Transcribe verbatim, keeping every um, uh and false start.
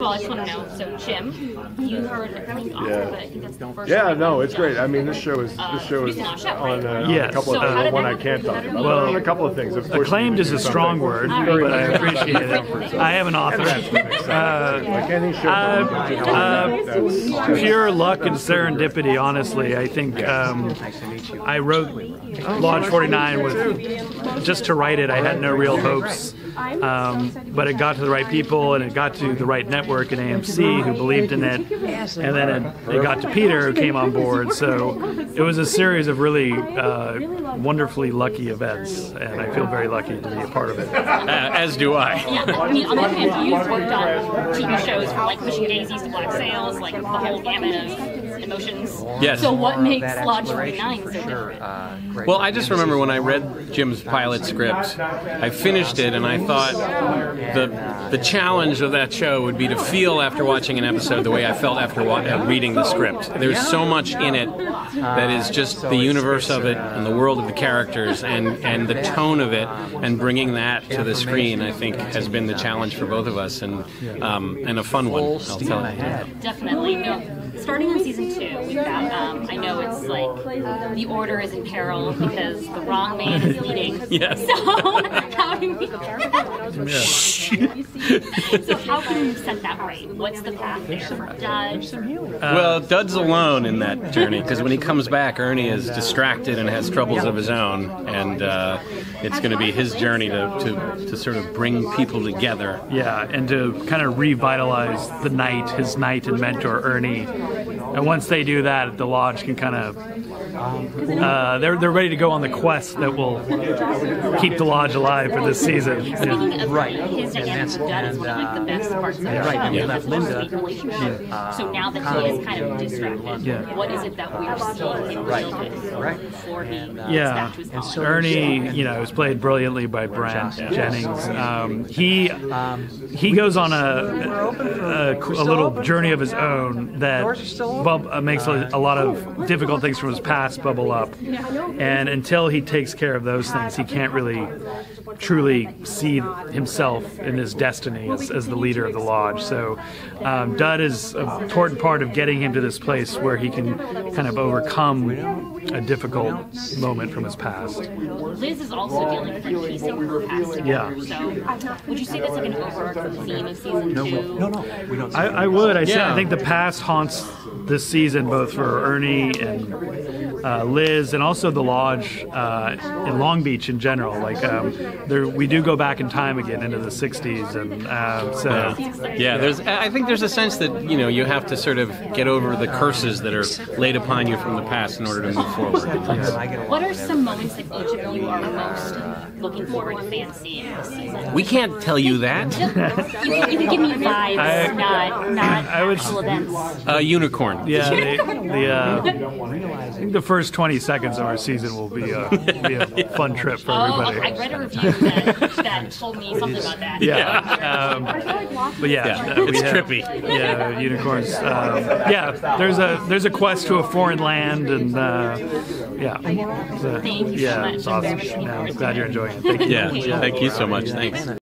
Well, I just want to know, so Jim, you heard a coming offer, yeah. but I think that's the first Yeah, no, it's great. I mean, this show is this show is uh, on, uh, yes. on a couple of so things. One I can't talk about. Well, on a couple of things. Of acclaimed is a strong word, but I appreciate it. I am an author. Uh, like any show, uh, uh, pure luck and serendipity, honestly. I think um, I wrote Lodge forty-nine with just to write it. I had no real hopes. Um, but it got to the right people, and it got to the right network in A M C who believed in it, and then it, it got to Peter, who came on board. So it was a series of really uh, wonderfully lucky events, and I feel very lucky to be a part of it. Uh, as do I. Yeah, I mean, on the other hand, you've worked on T V shows from like Pushing Daisies to Black Sails, like the whole gamut of emotions. Yes. So what makes Lodge forty-nine so different? Well, I just remember when I read Jim's pilot script, I finished it, and I thought the the challenge of that show would be to feel after watching an episode the way I felt after reading the script. There's so much in it that is just the universe of it and the world of the characters and and the tone of it, and bringing that to the screen, I think, has been the challenge for both of us, and um, and a fun one. I'll tell you. Definitely. No. Starting on season two, we've got, um, I know it's like, the order is in peril because the wrong man is leading. Yes. So, how do we... so how can you set that right? What's the path there for Dud? Uh, well, Dud's alone in that journey, because when he comes back, Ernie is distracted and has troubles of his own, and uh, it's going to be his journey to, to, to sort of bring people together. Yeah, and to kind of revitalize the knight, his knight and mentor, Ernie. And once they do that, the Lodge can kind of, uh, they're, they're ready to go on the quest that will keep the Lodge alive for this season. Yeah. Right. His and that's Dud is one of like, the best parts of the yeah, show. Right, and we left Linda. Yeah. So now that he is kind of distracted, yeah. what is it that we're seeing in right. right. before he and, uh, yeah. back to his college? Ernie, you know, is played brilliantly by Brent Jennings. Um, he, he goes on a, a, a little journey of his own that Bub uh, makes a, a lot of difficult things from his past bubble up, and until he takes care of those things, he can't really truly see himself in his destiny as, as the leader of the Lodge. So um, Dud is an important part of getting him to this place where he can kind of overcome a difficult moment from his past. Liz is also dealing with like piecing her past together, yeah. so would you say that's like an overarching theme of season two? No, no, we don't. I, I would. I, yeah. say, I think the past haunts this season, both for Ernie and uh, Liz, and also the Lodge uh, in Long Beach in general. Like, um, there, we do go back in time again into the sixties, and uh, so yeah. yeah, there's. I think there's a sense that you know you have to sort of get over the curses that are laid upon you from the past in order to move forward. What are some moments that each of you are most looking forward to fancying this season? We can't tell you that. you, can, you can give me vibes, I, not not I would, actual events. Uh, unicorn. Yeah, they, the, uh, I think the first twenty seconds of our season will be a, be a fun trip for everybody. Oh, okay. I read a review that, that told me something about that. Yeah, um, but yeah, yeah. it's have, trippy. Yeah, unicorns. Um, yeah, there's a there's a quest to a foreign land, and uh, yeah, a, thank you so yeah, much. It's awesome. Yeah, I'm glad you're enjoying it. Thank you. Yeah, yeah, thank you so much. Thanks.